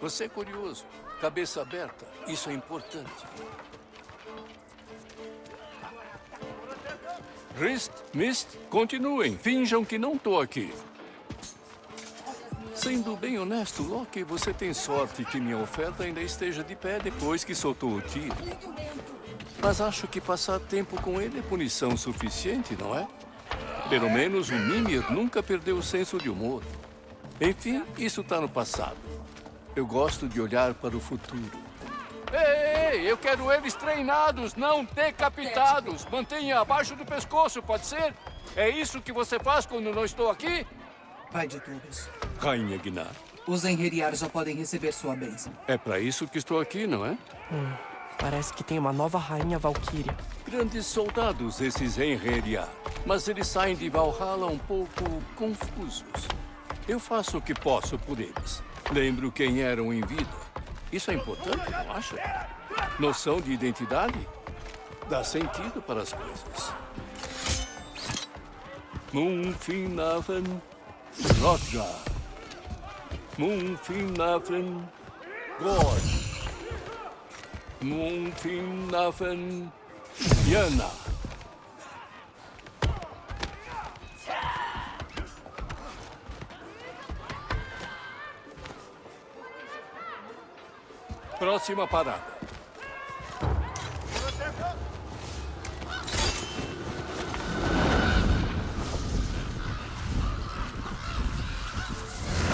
Você é curioso, cabeça aberta, isso é importante. Rist, Mist, continuem, finjam que não tô aqui. Sendo bem honesto, Loki, você tem sorte que minha oferta ainda esteja de pé depois que soltou o tiro. Mas acho que passar tempo com ele é punição suficiente, não é? Pelo menos o Mimir nunca perdeu o senso de humor. Enfim, isso tá no passado. Eu gosto de olhar para o futuro. Ei, eu quero eles treinados, não decapitados. Mantenha abaixo do pescoço, pode ser? É isso que você faz quando não estou aqui? Pai de todos. Rainha Gná. Os Einheriar já podem receber sua bênção. É para isso que estou aqui, não é? Parece que tem uma nova rainha Valquíria. Grandes soldados esses Einheriar, mas eles saem de Valhalla um pouco confusos. Eu faço o que posso por eles. Lembro quem eram em vida. Isso é importante, não acha? Noção de identidade? Dá sentido para as coisas. Munfinnafen, Rodja. Munfinnafen, Gorg. Munfinnafen, Yana. Próxima parada.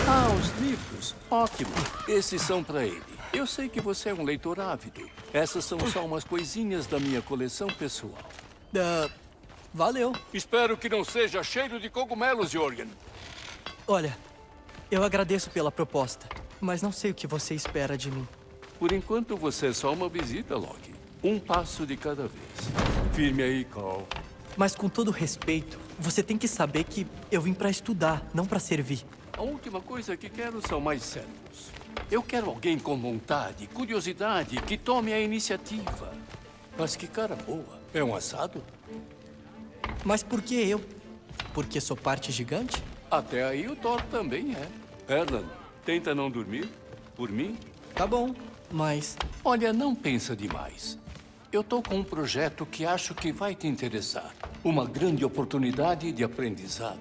Ah, os livros. Ótimo. Esses são para ele. Eu sei que você é um leitor ávido. Essas são só umas coisinhas da minha coleção pessoal. Valeu. Espero que não seja cheiro de cogumelos, Jorgen. Olha, eu agradeço pela proposta, mas não sei o que você espera de mim. Por enquanto, você é só uma visita, Loki. Um passo de cada vez. Firme aí, Cal. Mas com todo respeito, você tem que saber que eu vim pra estudar, não pra servir. A última coisa que quero são mais servos. Eu quero alguém com vontade, curiosidade, que tome a iniciativa. Mas que cara boa. É um assado? Mas por que eu? Porque sou parte gigante? Até aí o Thor também é. Erlan, tenta não dormir. Por mim? Tá bom. Mas... Olha, não pensa demais. Eu tô com um projeto que acho que vai te interessar. Uma grande oportunidade de aprendizado.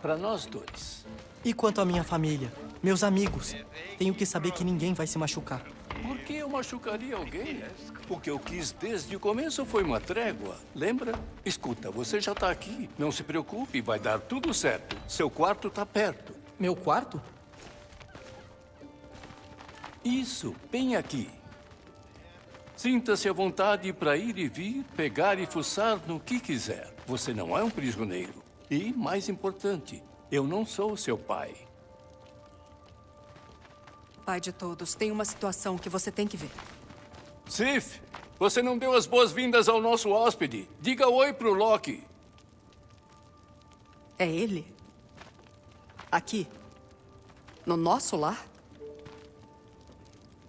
Para nós dois. E quanto à minha família? Meus amigos? Tenho que saber que ninguém vai se machucar. Por que eu machucaria alguém? O que eu quis desde o começo foi uma trégua, lembra? Escuta, você já tá aqui. Não se preocupe, vai dar tudo certo. Seu quarto tá perto. Meu quarto? Isso, bem aqui. Sinta-se à vontade para ir e vir, pegar e fuçar no que quiser. Você não é um prisioneiro. E, mais importante, eu não sou seu pai. Pai de todos, tem uma situação que você tem que ver. Sif, você não deu as boas-vindas ao nosso hóspede. Diga oi pro Loki. É ele? Aqui? No nosso lar?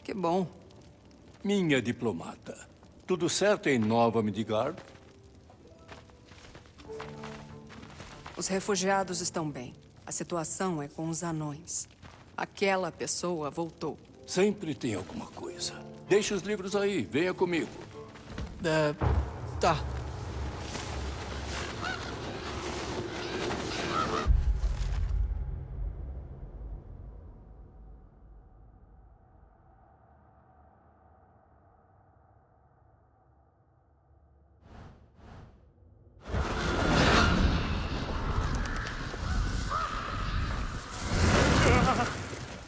Que bom. Minha diplomata, tudo certo em Nova Midgard? Os refugiados estão bem. A situação é com os anões. Aquela pessoa voltou. Sempre tem alguma coisa. Deixa os livros aí, venha comigo. Tá.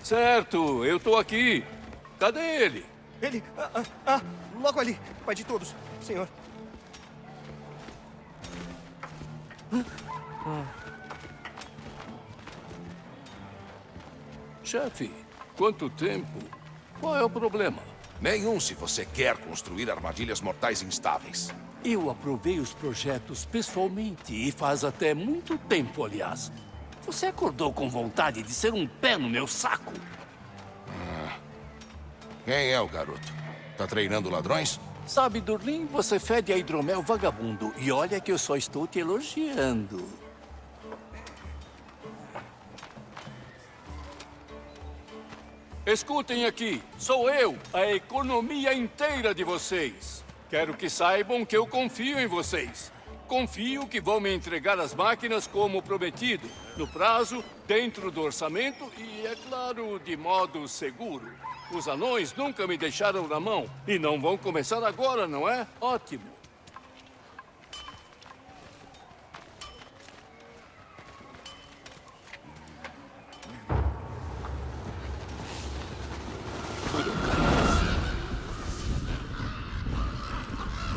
Certo, eu tô aqui. Cadê ele? Ele... logo ali. Pai de todos, senhor. Chefe, quanto tempo? Qual é o problema? Nenhum se você quer construir armadilhas mortais instáveis. Eu aprovei os projetos pessoalmente e faz até muito tempo, aliás. Você acordou com vontade de ser um pé no meu saco? Quem é o garoto? Tá treinando ladrões? Sabe, Durlin, você fede a hidromel vagabundo. E olha que eu só estou te elogiando. Escutem aqui, sou eu, a economia inteira de vocês. Quero que saibam que eu confio em vocês. Confio que vão me entregar as máquinas como prometido, no prazo, dentro do orçamento e, é claro, de modo seguro. Os anões nunca me deixaram na mão e não vão começar agora, não é? Ótimo.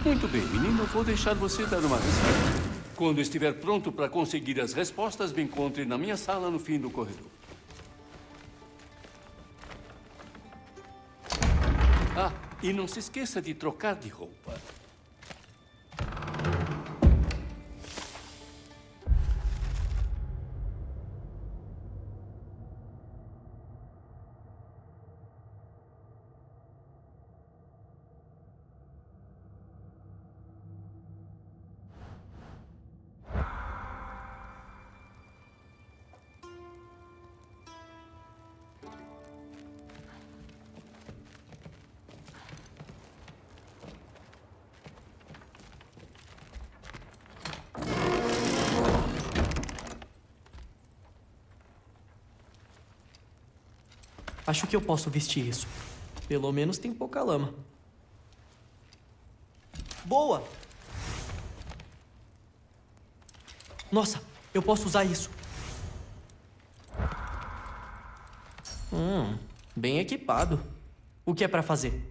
Muito bem, menino, vou deixar você dar uma resposta. Quando estiver pronto para conseguir as respostas, me encontre na minha sala no fim do corredor. Ah, e não se esqueça de trocar de roupa. Acho que eu posso vestir isso. Pelo menos tem pouca lama. Boa! Nossa, eu posso usar isso. Bem equipado. O que é pra fazer?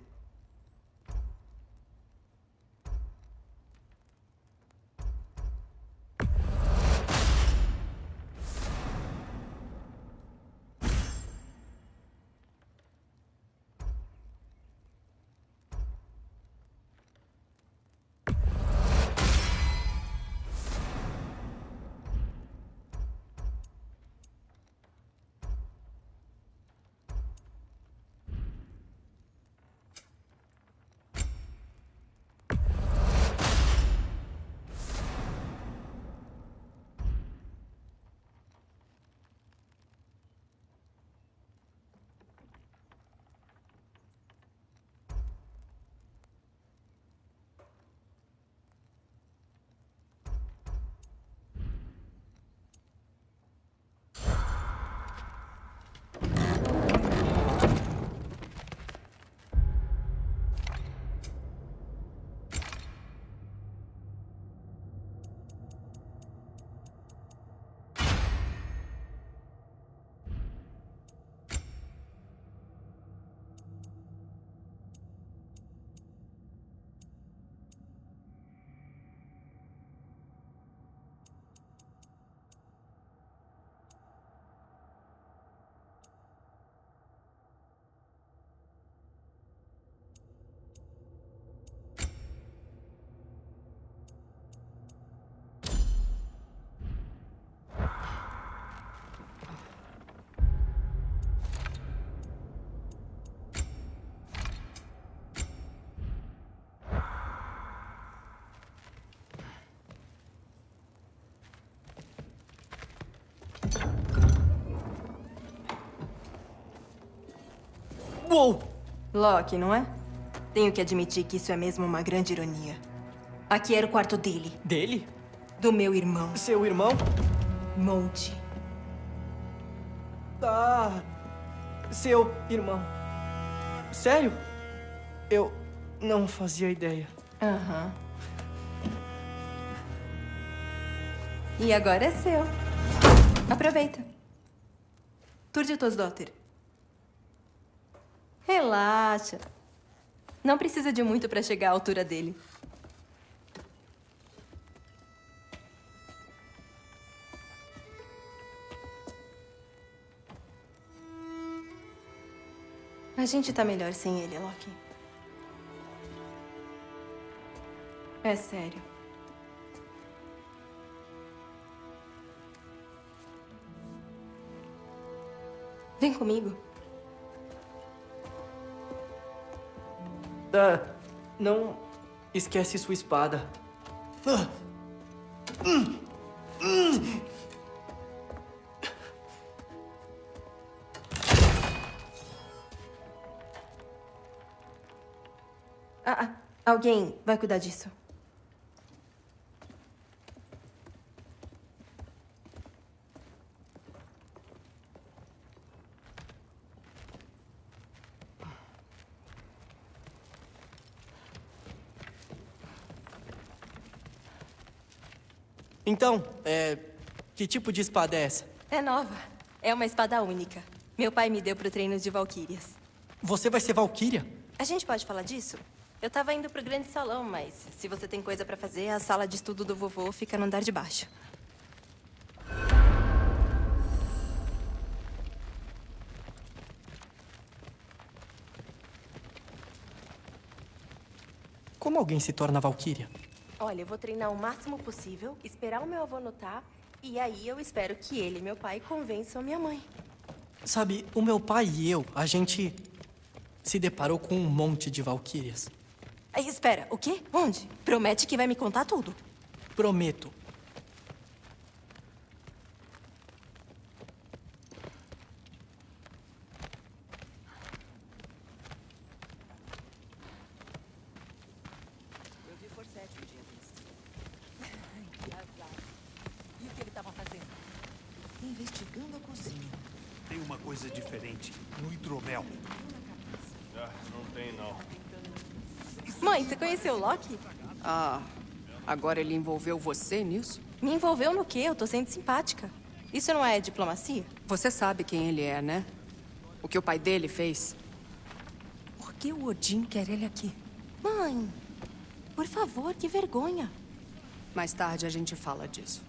Uou! Loki, não é? Tenho que admitir que isso é mesmo uma grande ironia. Aqui era o quarto dele. Dele? Do meu irmão. Seu irmão? Monte. Ah... Seu irmão. Sério? Eu não fazia ideia. Aham. E agora é seu. Aproveita. Thrúd Thorsdóttir. Relaxa. Não precisa de muito para chegar à altura dele. A gente tá melhor sem ele, Loki. É sério. Vem comigo. Não esquece sua espada. Alguém vai cuidar disso. Então, que tipo de espada é essa? É nova. É uma espada única. Meu pai me deu pro treino de valquírias. Você vai ser valquíria? A gente pode falar disso? Eu tava indo pro grande salão, mas se você tem coisa pra fazer, a sala de estudo do vovô fica no andar de baixo. Como alguém se torna valquíria? Olha, eu vou treinar o máximo possível, esperar o meu avô notar, e aí eu espero que ele e meu pai convençam minha mãe. Sabe, o meu pai e eu, a gente se deparou com um monte de valquírias. Espera, o quê? Onde? Promete que vai me contar tudo. Prometo. Eu vi por 7 dias. Que azar. E o que ele estava fazendo? Investigando a cozinha. Tem uma coisa diferente no hidromel. Ah, não tem, não. Mãe, você conheceu o Loki? Ah, agora ele envolveu você nisso? Me envolveu no quê? Eu tô sendo simpática. Isso não é diplomacia? Você sabe quem ele é, né? O que o pai dele fez. Por que o Odin quer ele aqui? Mãe, por favor, que vergonha. Mais tarde a gente fala disso.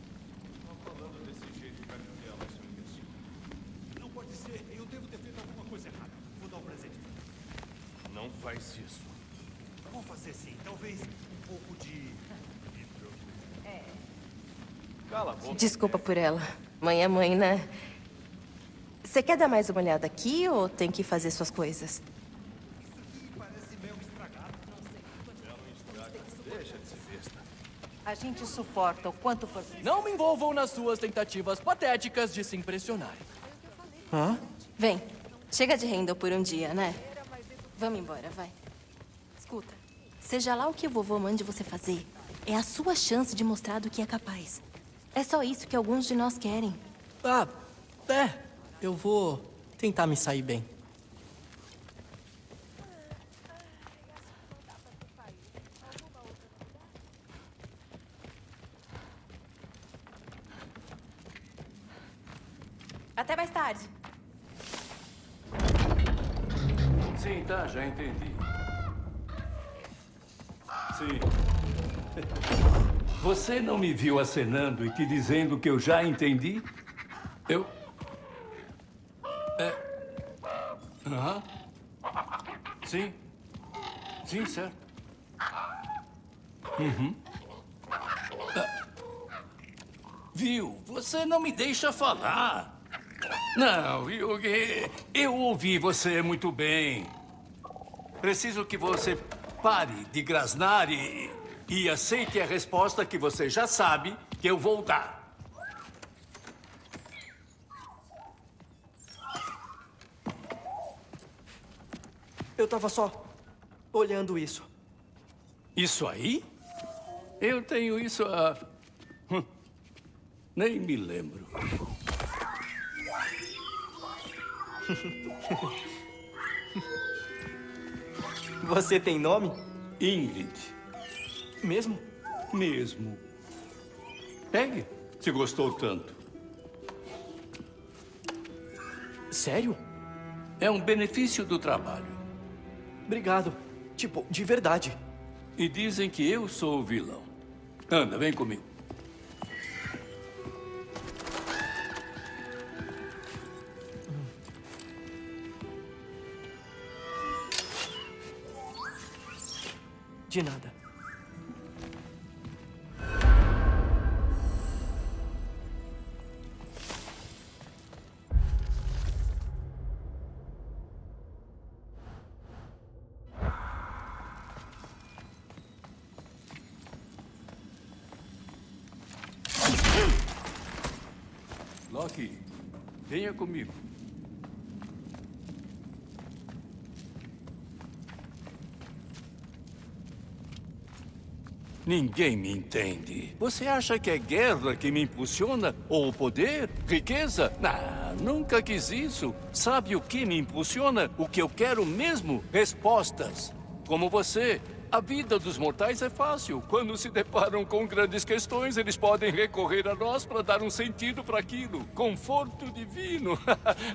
Faz isso. Vou fazer sim. Talvez um pouco de... Cala a boca. Desculpa por ela. Mãe é mãe, né? Você quer dar mais uma olhada aqui ou tem que fazer suas coisas? Isso aqui parece meio estragado. Não sei. Mel estragado. Deixa de ser besta. A gente suporta o quanto for. Não me envolvam nas suas tentativas patéticas de se impressionarem. Hã? Vem. Chega de renda por um dia, né? Vamos embora, vai. Escuta, seja lá o que o vovô mande você fazer, é a sua chance de mostrar do que é capaz. É só isso que alguns de nós querem. Ah, é. Eu vou tentar me sair bem. Até mais tarde. Sim, tá, já entendi. Sim. Você não me viu acenando e te dizendo que eu já entendi? Eu... Aham. Sim. Sim, certo. Uhum. Viu? Você não me deixa falar. Não, eu ouvi você muito bem. Preciso que você pare de grasnar e aceite a resposta que você já sabe que eu vou dar. Eu tava só olhando isso. Isso aí? Eu tenho isso há... Nem me lembro. Você tem nome? Ingrid. Mesmo? Mesmo. Pegue, se gostou tanto. Sério? É um benefício do trabalho. Obrigado. Tipo, de verdade. E dizem que eu sou o vilão. Anda, vem comigo. De nada. Loki, venha comigo. Ninguém me entende. Você acha que é guerra que me impulsiona? Ou poder? Riqueza? Ah, nunca quis isso. Sabe o que me impulsiona? O que eu quero mesmo? Respostas. Como você. A vida dos mortais é fácil. Quando se deparam com grandes questões, eles podem recorrer a nós para dar um sentido para aquilo. Conforto divino.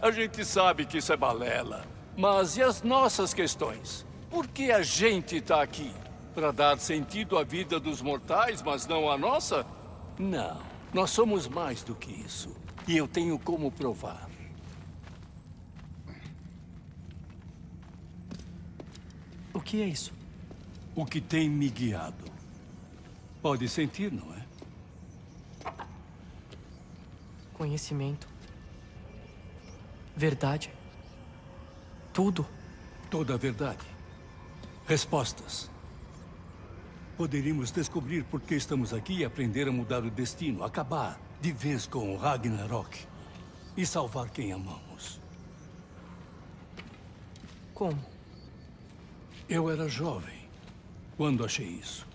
A gente sabe que isso é balela. Mas e as nossas questões? Por que a gente está aqui? Para dar sentido à vida dos mortais, mas não à nossa? Não, nós somos mais do que isso. E eu tenho como provar. O que é isso? O que tem me guiado. Pode sentir, não é? Conhecimento. Verdade. Tudo. Toda a verdade. Respostas. Poderíamos descobrir por que estamos aqui e aprender a mudar o destino, acabar de vez com o Ragnarok e salvar quem amamos. Como? Eu era jovem quando achei isso.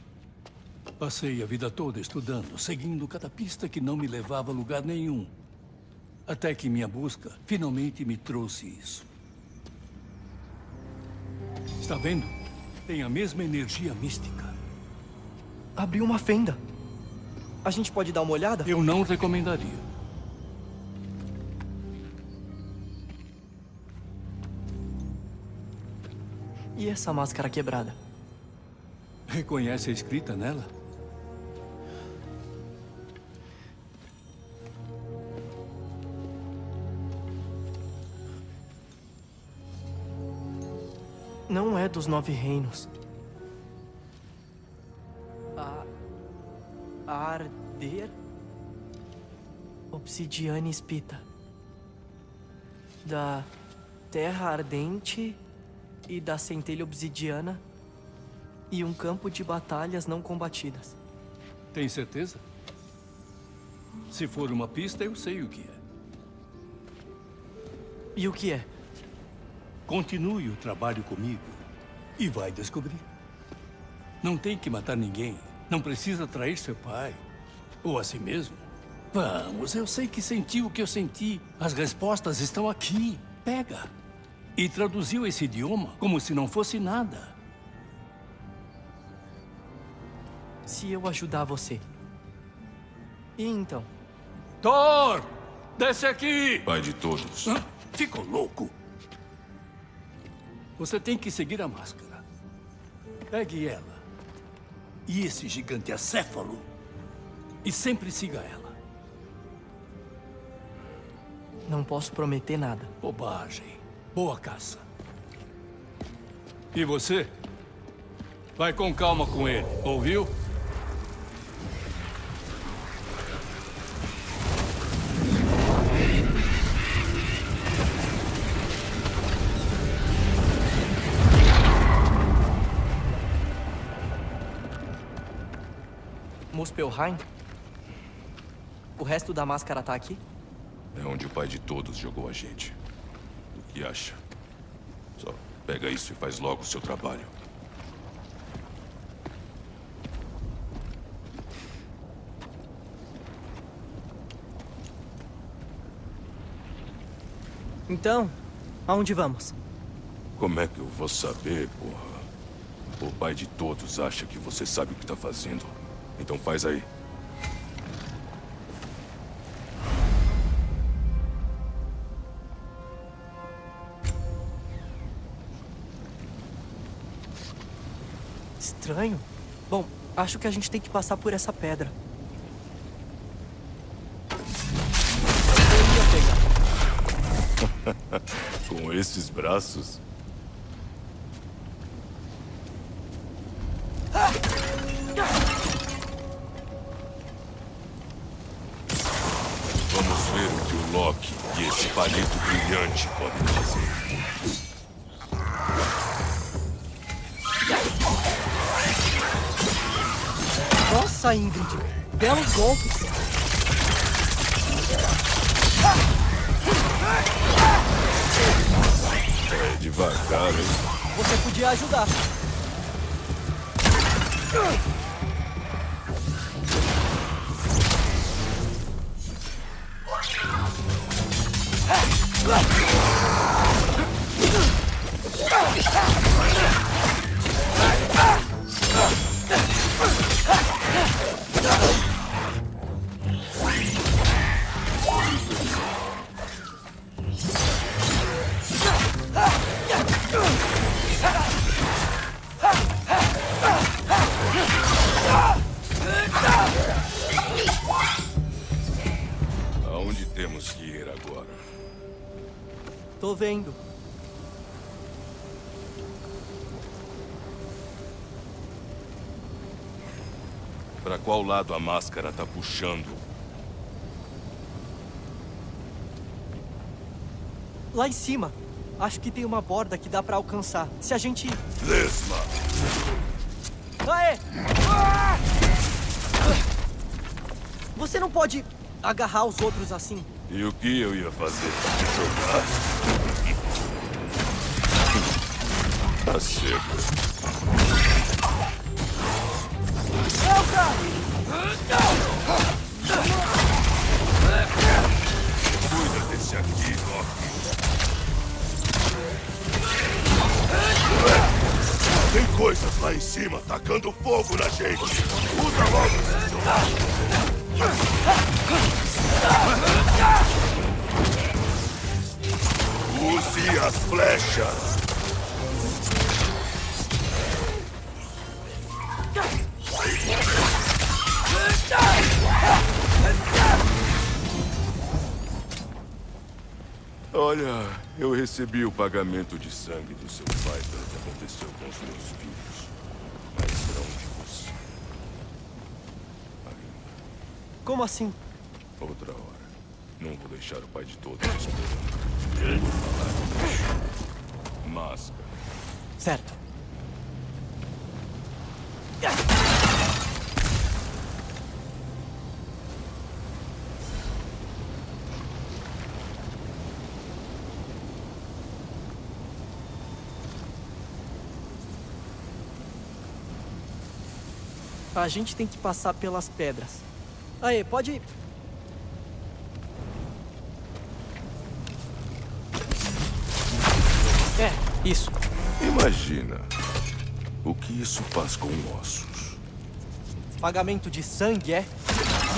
Passei a vida toda estudando, seguindo cada pista que não me levava a lugar nenhum. Até que minha busca finalmente me trouxe isso. Está vendo? Tem a mesma energia mística. Abriu uma fenda. A gente pode dar uma olhada? Eu não recomendaria. E essa máscara quebrada? Reconhece a escrita nela? Não é dos Nove Reinos. Arder? Obsidiana espita. Da terra ardente e da centelha obsidiana e um campo de batalhas não combatidas. Tem certeza? Se for uma pista, eu sei o que é. E o que é? Continue o trabalho comigo e vai descobrir. Não tem que matar ninguém. Não precisa trair seu pai, ou a si mesmo. Vamos, eu sei que senti o que eu senti. As respostas estão aqui. Pega. E traduziu esse idioma como se não fosse nada. Se eu ajudar você. E então? Thor! Desce aqui! Pai de todos. Hã? Ficou louco? Você tem que seguir a máscara. Pegue ela. E esse gigante acéfalo. E sempre siga ela. Não posso prometer nada. Bobagem. Boa caça. E você? Vai com calma com ele, ouviu? Muspelheim? O resto da máscara tá aqui? É onde o pai de todos jogou a gente. O que acha? Só pega isso e faz logo o seu trabalho. Então, aonde vamos? Como é que eu vou saber, porra? O pai de todos acha que você sabe o que tá fazendo. Então faz aí. Estranho. Bom, acho que a gente tem que passar por essa pedra. Eu ia pegar. Com esses braços? Loki e esse palito brilhante podem fazer. Nossa, Ingrid! Belos golpes! É devagar, hein? Você podia ajudar. Vendo. Para qual lado a máscara tá puxando? Lá em cima. Acho que tem uma borda que dá para alcançar. Se a gente... Lesma! Aê! Ah! Você não pode agarrar os outros assim. E o que eu ia fazer? Jogar? Tá seco. Cuida desse aqui, Loki. Tem coisas lá em cima tacando fogo na gente. Usa logo. Use as flechas. Olha, eu recebi o pagamento de sangue do seu pai pelo que aconteceu com os meus filhos. Mas não de você. Ainda. Como assim? Outra hora. Não vou deixar o pai de todos esperando. Vou falar disso. Máscara. Certo. A gente tem que passar pelas pedras. Aê, pode ir. É, isso. Imagina o que isso faz com ossos. Pagamento de sangue, é?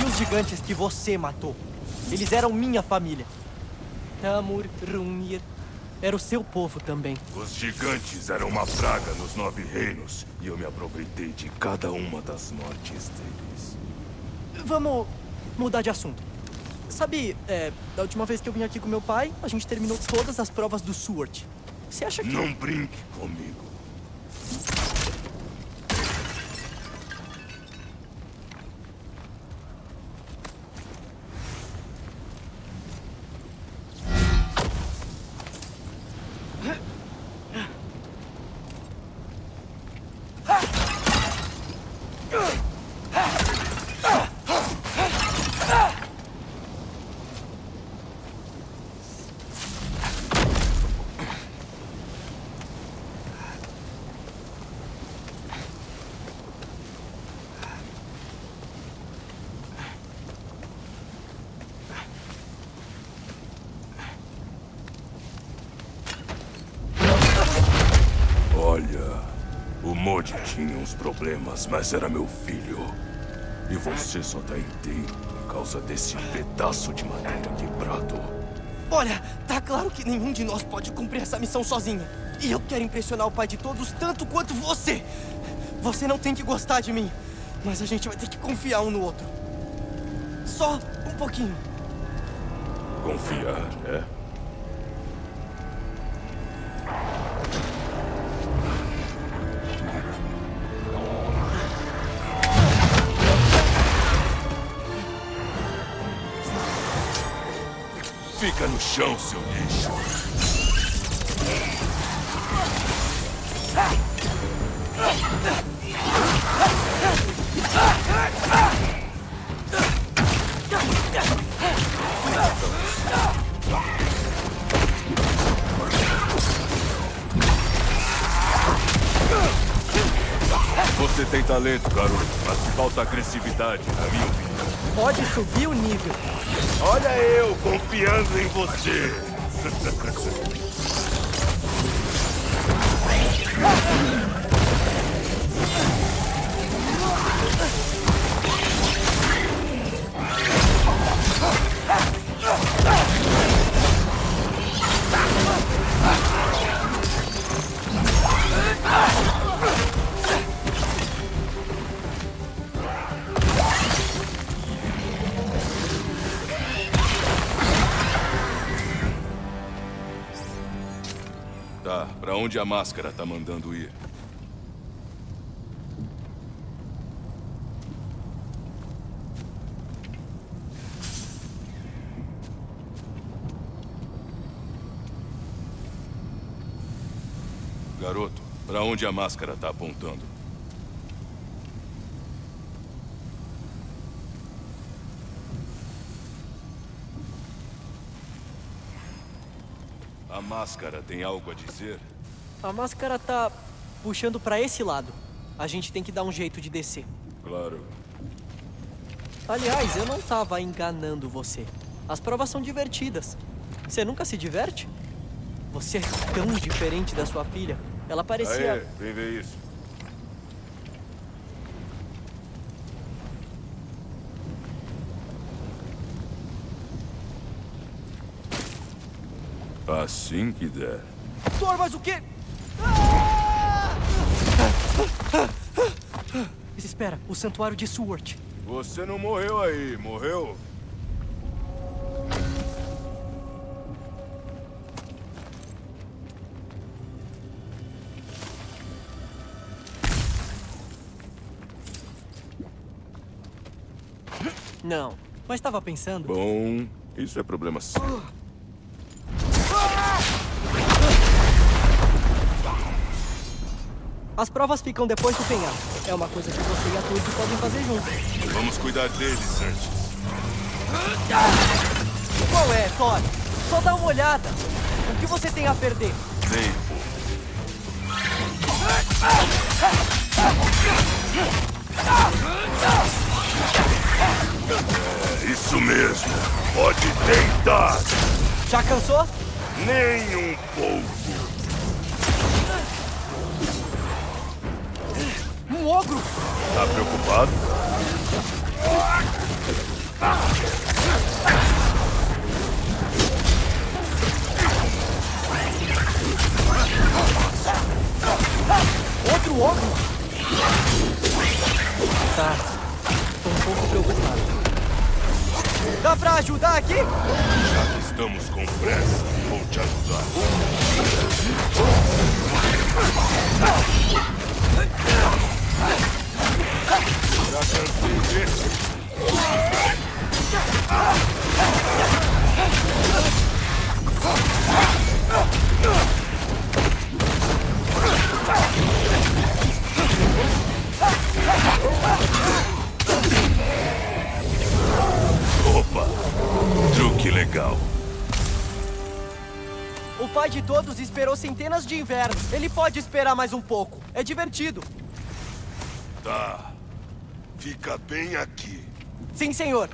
E os gigantes que você matou? Eles eram minha família. Tamur, Runir. Era o seu povo também. Os gigantes eram uma praga nos Nove Reinos, e eu me aproveitei de cada uma das mortes deles. Vamos mudar de assunto. Sabe, da última vez que eu vim aqui com meu pai, a gente terminou todas as provas do Suwart. Você acha que... Não brinque comigo. Tinha uns problemas, mas era meu filho. E você só tá inteiro por causa desse pedaço de madeira quebrado. Olha, tá claro que nenhum de nós pode cumprir essa missão sozinho. E eu quero impressionar o pai de todos tanto quanto você. Você não tem que gostar de mim, mas a gente vai ter que confiar um no outro. Só um pouquinho. Confiar, é? Fica no chão, seu lixo. Você tem talento, garoto, mas falta agressividade, na minha opinião. Pode subir o nível. Olha eu confiando em você. Onde a máscara tá mandando ir? Garoto, pra onde a máscara tá apontando? A máscara tem algo a dizer? A máscara tá puxando pra esse lado. A gente tem que dar um jeito de descer. Claro. Aliás, eu não tava enganando você. As provas são divertidas. Você nunca se diverte? Você é tão diferente da sua filha. Ela parecia... Aê, vem ver isso. Assim que der. Thor, mas o quê? Espera, o santuário de Suwart. Você não morreu aí, morreu? Não, mas estava pensando... Bom, isso é problema seu. As provas ficam depois do penhasco. É uma coisa que você e a Thrúd podem fazer juntos. Vamos cuidar deles antes. Qual é, Thor? Só dá uma olhada. O que você tem a perder? Tempo. É, isso mesmo. Pode tentar. Já cansou? Nem um pouco. Um ogro! Tá preocupado? Outro ogro? Tá. Tô um pouco preocupado. Dá pra ajudar aqui? Já que estamos com pressa, vou te ajudar. Já cansei disso. Opa! Truque legal. O pai de todos esperou centenas de invernos. Ele pode esperar mais um pouco. É divertido. Tá. Fica bem aqui. Sim, senhor.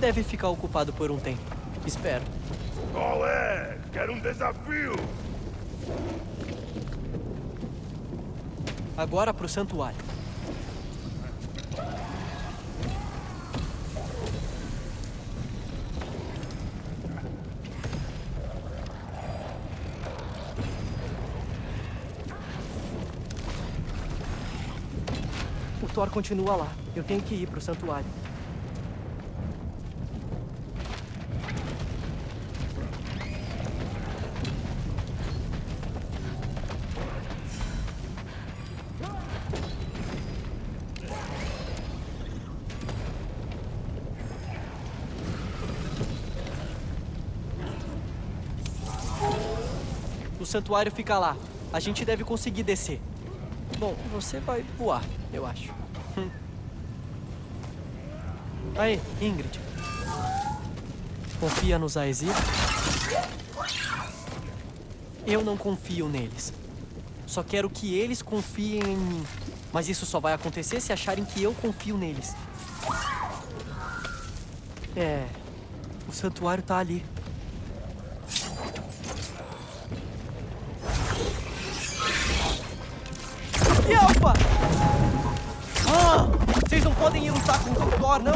Deve ficar ocupado por um tempo. Espero. Qual é? Quero um desafio! Agora pro santuário. O Thor continua lá. Eu tenho que ir pro santuário. O santuário fica lá. A gente deve conseguir descer. Bom, você vai voar, eu acho. Aí, Ingrid. Confia nos Aesir? Eu não confio neles. Só quero que eles confiem em mim. Mas isso só vai acontecer se acharem que eu confio neles. É... O santuário tá ali. Opa! Ah, vocês não podem ir lutar com o Thor, não?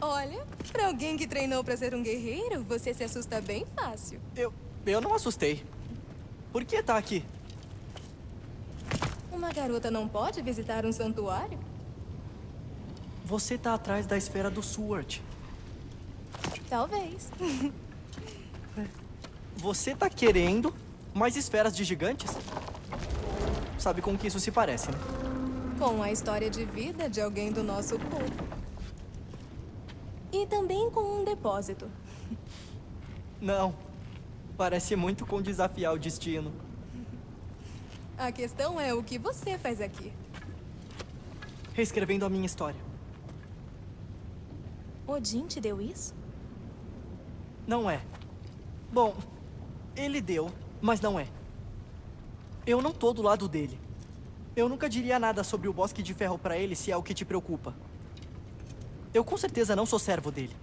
Olha, pra alguém que treinou pra ser um guerreiro, você se assusta bem fácil. Eu não assustei. Por que tá aqui? Uma garota não pode visitar um santuário? Você tá atrás da esfera do Suwart. Talvez. Você tá querendo mais esferas de gigantes? Sabe com que isso se parece, né? Com a história de vida de alguém do nosso povo. E também com um depósito. Não. Parece muito com desafiar o destino. A questão é o que você faz aqui. Reescrevendo a minha história. Odin te deu isso? Não é. Bom, ele deu, mas não é. Eu não tô do lado dele. Eu nunca diria nada sobre o Bosque de Ferro pra ele se é o que te preocupa. Eu com certeza não sou servo dele.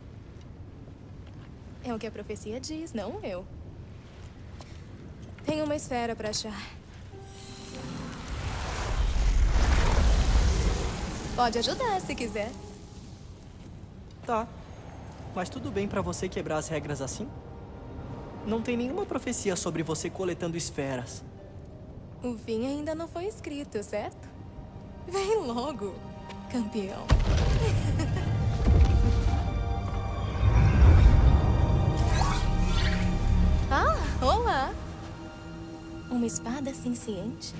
É o que a profecia diz, não eu. Tenho uma esfera pra achar. Pode ajudar se quiser. Tá. Mas tudo bem pra você quebrar as regras assim? Não tem nenhuma profecia sobre você coletando esferas. O fim ainda não foi escrito, certo? Vem logo, campeão. Ah, olá! Uma espada cinciente.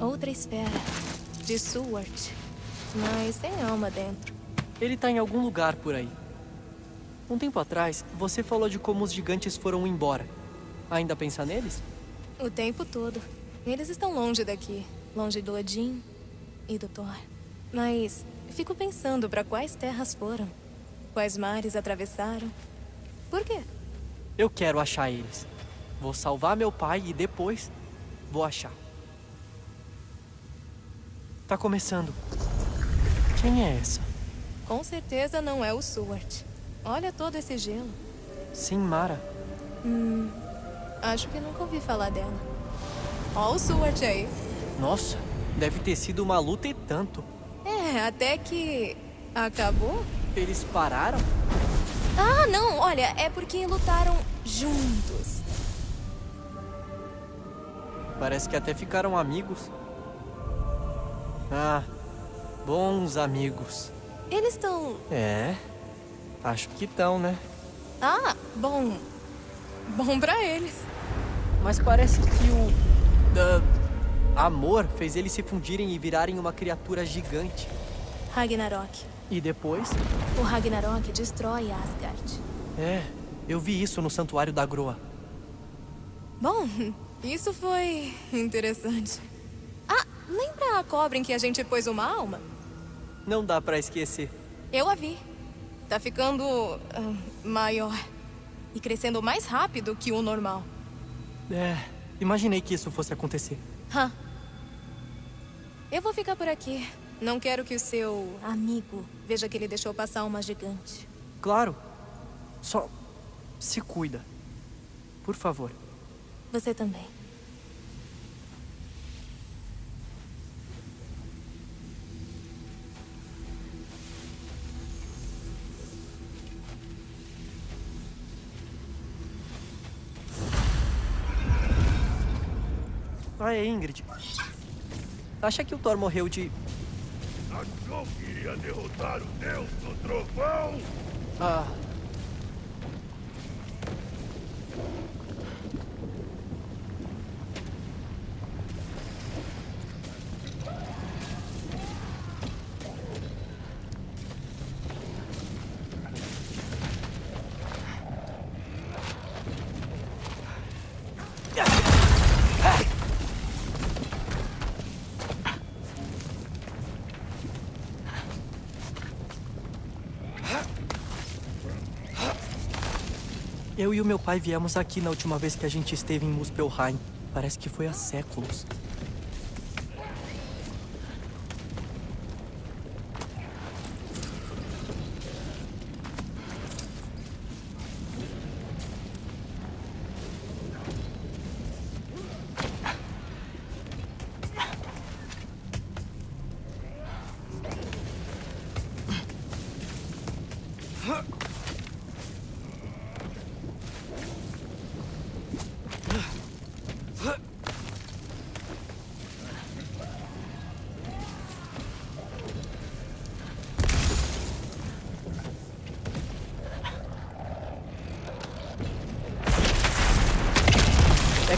Outra esfera, de Suwart, mas sem alma dentro. Ele tá em algum lugar por aí. Um tempo atrás, você falou de como os gigantes foram embora. Ainda pensa neles? O tempo todo. Eles estão longe daqui. Longe do Odin e do Thor. Mas fico pensando pra quais terras foram. Quais mares atravessaram. Por quê? Eu quero achar eles. Vou salvar meu pai e depois vou achar. Tá começando. Quem é essa? Com certeza não é o Suwart. Olha todo esse gelo. Sim, Mara. Acho que nunca ouvi falar dela. Ó o Suwart aí. Nossa, deve ter sido uma luta e tanto. É, até que... acabou? Eles pararam? Ah, não! Olha, é porque lutaram juntos. Parece que até ficaram amigos. Ah, bons amigos. Eles estão... É, acho que estão, né? Ah, bom... Bom pra eles. Mas parece que o... amor fez eles se fundirem e virarem uma criatura gigante. Ragnarok. E depois? O Ragnarok destrói Asgard. É, eu vi isso no Santuário da Groa. Bom, isso foi interessante. Ah, lembra a cobra em que a gente pôs uma alma? Não dá pra esquecer. Eu a vi. Tá ficando... maior. E crescendo mais rápido que o normal. É, imaginei que isso fosse acontecer. Eu vou ficar por aqui. Não quero que o seu amigo veja que ele deixou passar uma gigante. Claro. Só se cuida. Por favor. Você também. Ai, Ingrid. Acha que o Thor morreu de... Achou que iria derrotar o Deus do Trovão? Ah... Eu e o meu pai viemos aqui na última vez que a gente esteve em Muspelheim. Parece que foi há séculos.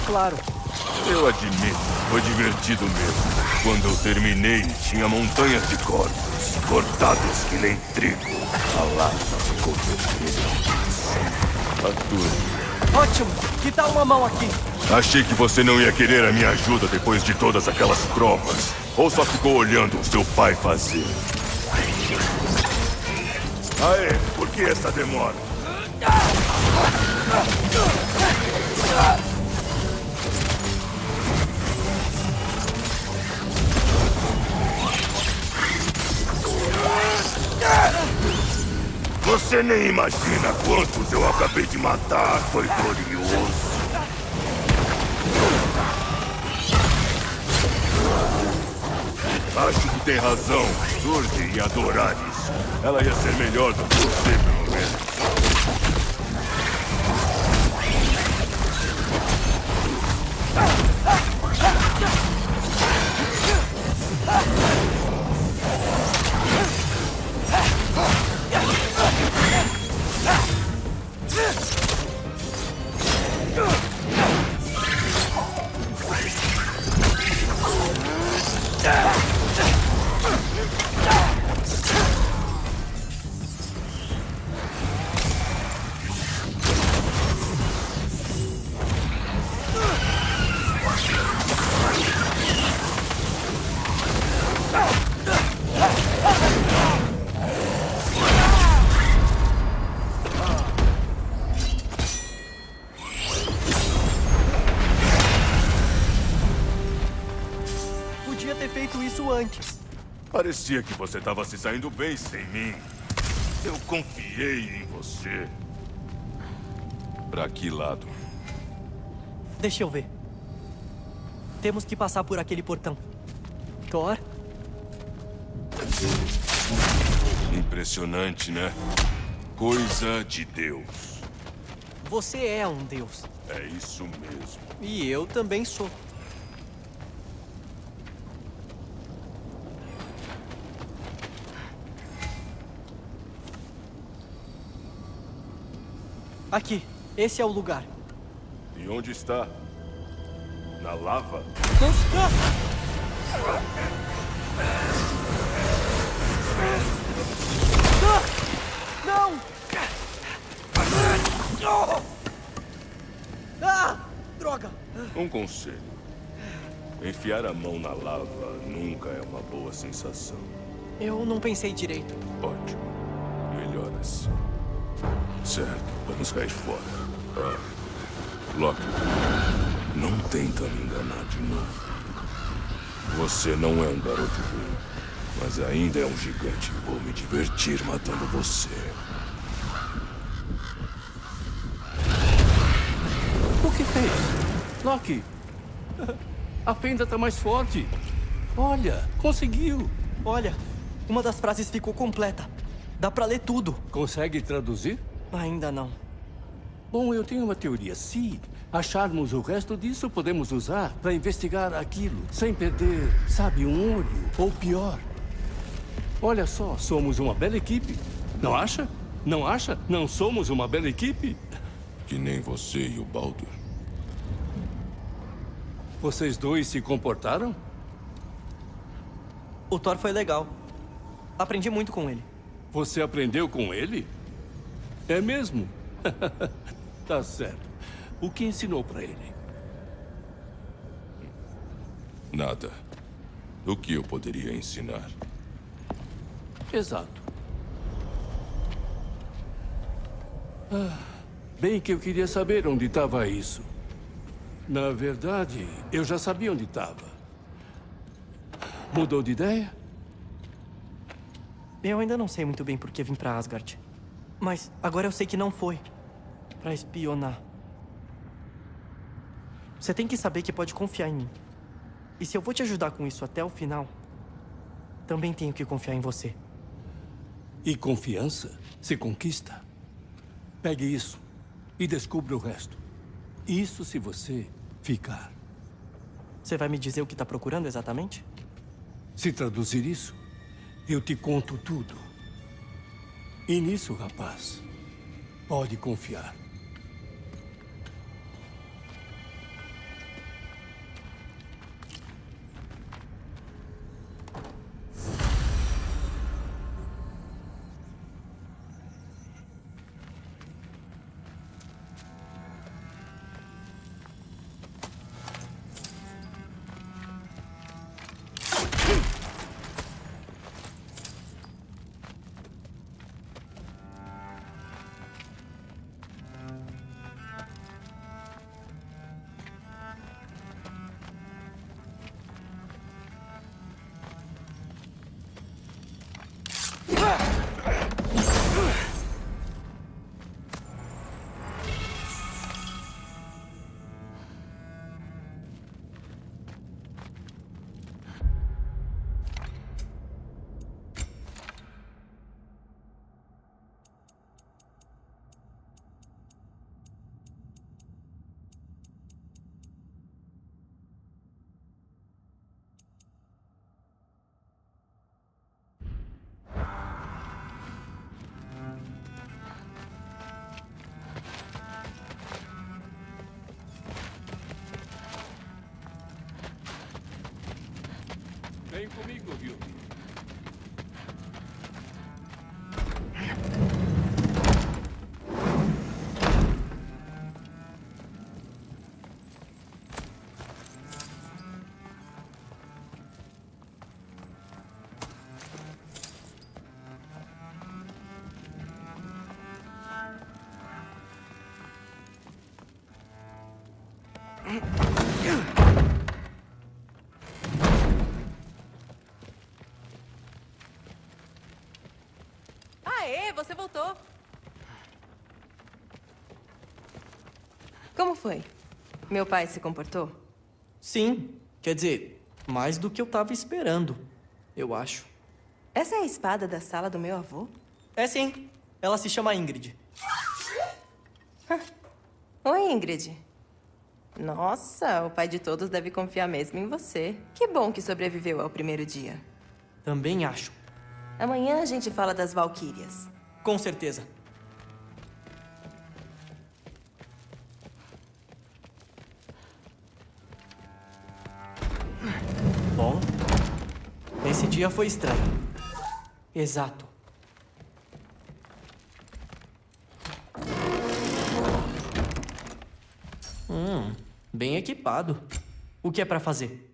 Claro. Eu admito, foi divertido mesmo. Quando eu terminei, tinha montanhas de corpos, cortados que nem trigo. A lata ficou vermelha. A tua. Ótimo! Que tal uma mão aqui? Achei que você não ia querer a minha ajuda depois de todas aquelas provas. Ou só ficou olhando o seu pai fazer? Aê, por que essa demora? Você nem imagina quantos eu acabei de matar, foi glorioso. Acho que tem razão, Surtr ia adorar isso. Ela ia ser melhor do que você, pelo menos. Parecia que você estava se saindo bem sem mim. Eu confiei em você. Pra que lado? Deixa eu ver. Temos que passar por aquele portão. Thor? Impressionante, né? Coisa de Deus. Você é um Deus. É isso mesmo. E eu também sou. Aqui, esse é o lugar. E onde está? Na lava? Não está! Não! Ah! Droga! Um conselho. Enfiar a mão na lava nunca é uma boa sensação. Eu não pensei direito. Ótimo. Melhor assim. Certo, vamos cair fora. Ah, Loki, não tenta me enganar de novo. Você não é um garoto ruim. Mas ainda é um gigante e vou me divertir matando você. O que fez? Loki! A fenda tá mais forte. Olha, conseguiu. Olha, uma das frases ficou completa. Dá pra ler tudo. Consegue traduzir? Ainda não. Bom, eu tenho uma teoria. Se acharmos o resto disso, podemos usar para investigar aquilo, sem perder, sabe, um olho, ou pior. Olha só, somos uma bela equipe. Não acha? Não acha? Não somos uma bela equipe? Que nem você e o Baldur. Vocês dois se comportaram? O Thor foi legal. Aprendi muito com ele. Você aprendeu com ele? É mesmo? Tá certo. O que ensinou pra ele? Nada. O que eu poderia ensinar? Exato. Ah, bem que eu queria saber onde estava isso. Na verdade, eu já sabia onde estava. Mudou de ideia? Eu ainda não sei muito bem por que vim pra Asgard. Mas agora eu sei que não foi pra espionar. Você tem que saber que pode confiar em mim. E se eu vou te ajudar com isso até o final, também tenho que confiar em você. E confiança se conquista. Pegue isso e descubra o resto. Isso se você ficar. Você vai me dizer o que está procurando exatamente? Se traduzir isso, eu te conto tudo. E nisso, rapaz, pode confiar. Vem comigo, viu? Você voltou. Como foi? Meu pai se comportou? Sim. Quer dizer, mais do que eu tava esperando, eu acho. Essa é a espada da sala do meu avô? É sim. Ela se chama Ingrid. Oi, Ingrid. Nossa, o pai de todos deve confiar mesmo em você. Que bom que sobreviveu ao primeiro dia. Também acho. Amanhã a gente fala das Valquírias. Com certeza. Bom, esse dia foi estranho. Exato. Bem equipado. O que é pra fazer?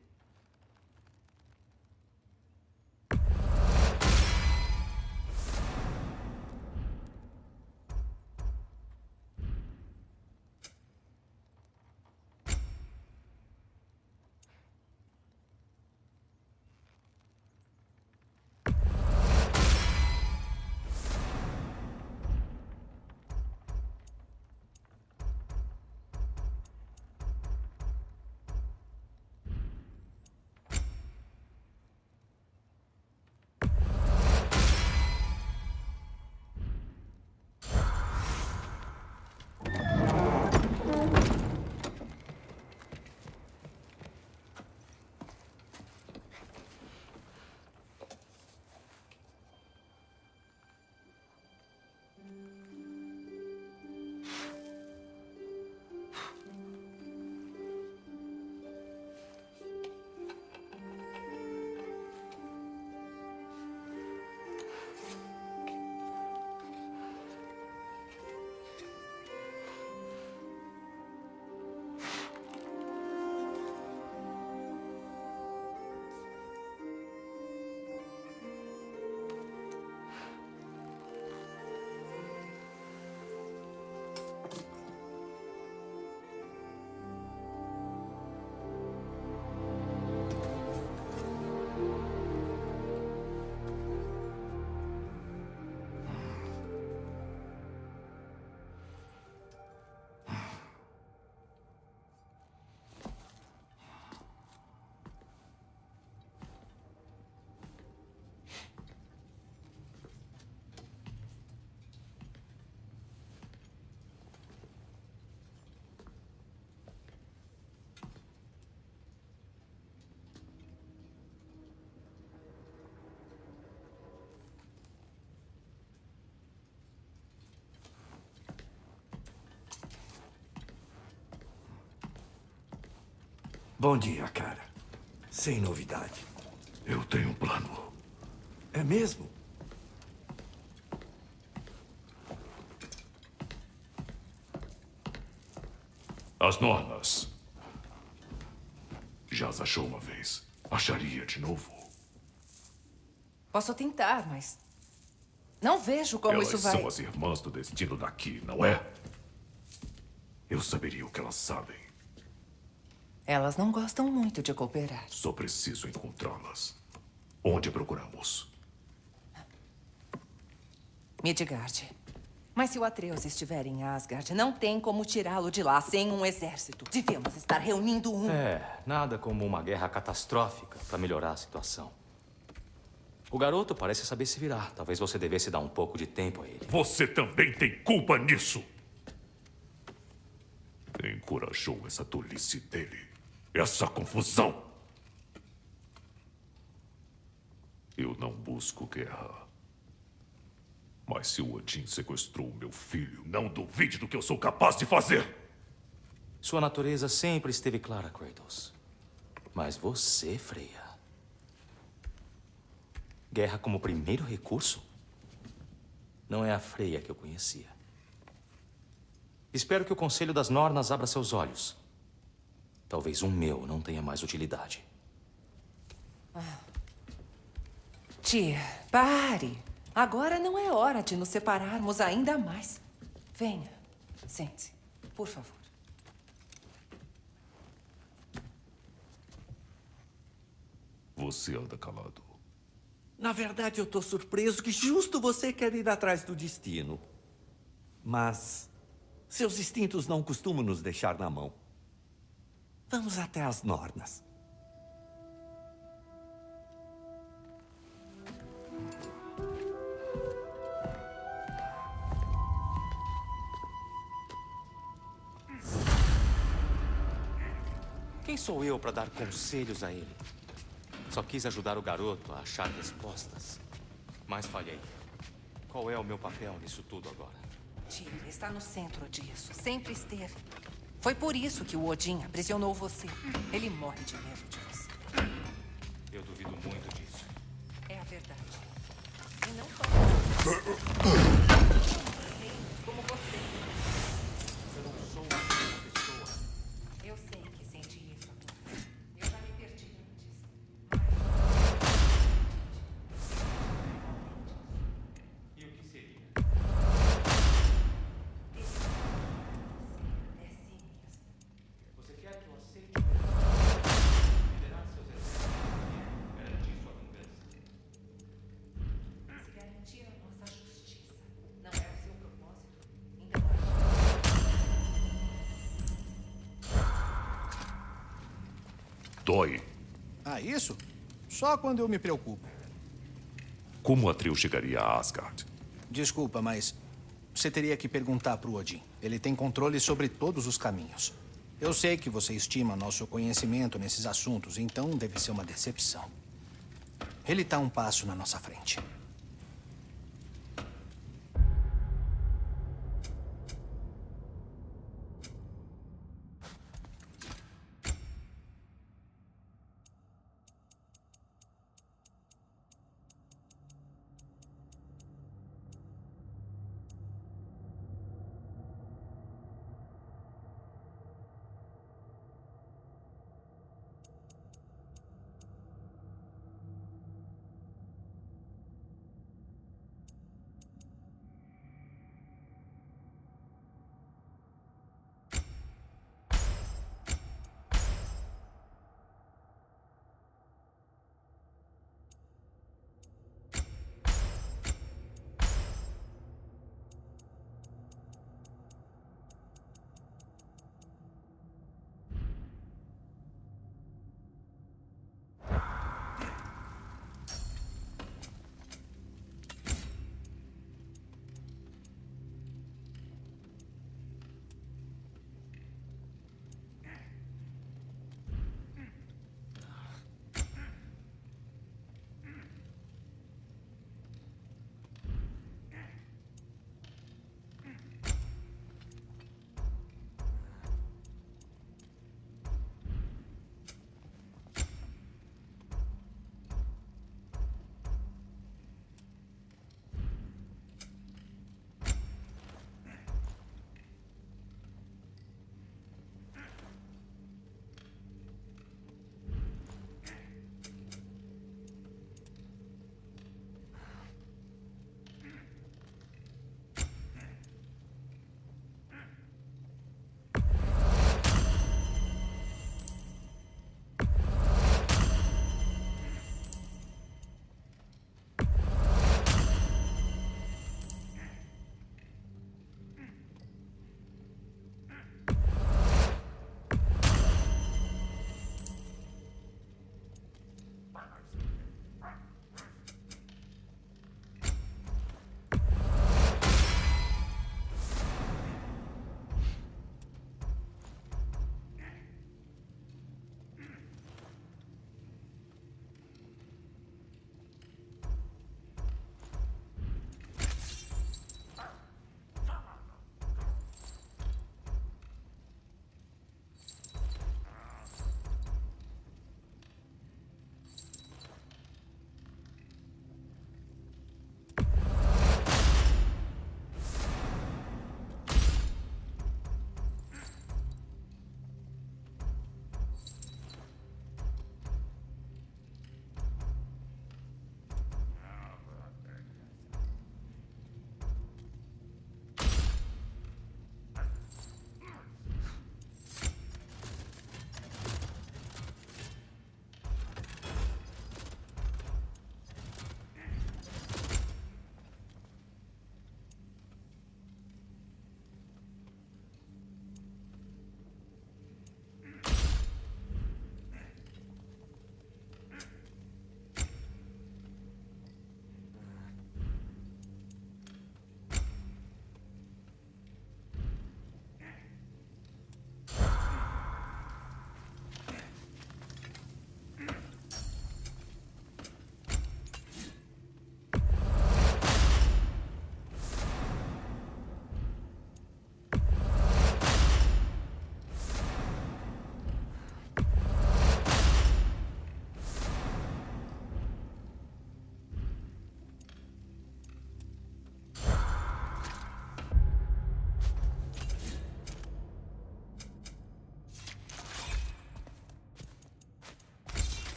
Bom dia, cara. Sem novidade. Eu tenho um plano. É mesmo? As Nornas. Já as achou uma vez. Acharia de novo. Posso tentar, mas... não vejo como elas isso vai... Elas são as irmãs do destino daqui, não é? Eu saberia o que elas sabem. Elas não gostam muito de cooperar. Só preciso encontrá-las. Onde procuramos? Midgard. Mas se o Atreus estiver em Asgard, não tem como tirá-lo de lá sem um exército. Devemos estar reunindo um. É, nada como uma guerra catastrófica para melhorar a situação. O garoto parece saber se virar. Talvez você devesse dar um pouco de tempo a ele. Você também tem culpa nisso! Encorajou essa tolice dele. Essa confusão! Eu não busco guerra. Mas se o Odin sequestrou meu filho, não duvide do que eu sou capaz de fazer! Sua natureza sempre esteve clara, Kratos. Mas você, Freia... guerra como primeiro recurso? Não é a Freia que eu conhecia. Espero que o Conselho das Nornas abra seus olhos. Talvez um meu não tenha mais utilidade. Tia, pare. Agora não é hora de nos separarmos ainda mais. Venha, sente-se, por favor. Você anda calado. Na verdade, eu tô surpreso que justo você quer ir atrás do destino. Mas seus instintos não costumam nos deixar na mão. Vamos até as Nornas. Quem sou eu para dar conselhos a ele? Só quis ajudar o garoto a achar respostas. Mas falhei. Qual é o meu papel nisso tudo agora? Tira está no centro disso. Sempre esteve. Foi por isso que o Odin aprisionou você. Ele morre de medo de você. Eu duvido muito disso. É a verdade. E não só... como você. Eu não sou uma pessoa. Eu sei que senti isso agora. Eu já me perdi. Dói. Ah, isso? Só quando eu me preocupo. Como Atreus chegaria a Asgard? Desculpa, mas você teria que perguntar para o Odin. Ele tem controle sobre todos os caminhos. Eu sei que você estima nosso conhecimento nesses assuntos, então deve ser uma decepção. Ele está um passo na nossa frente.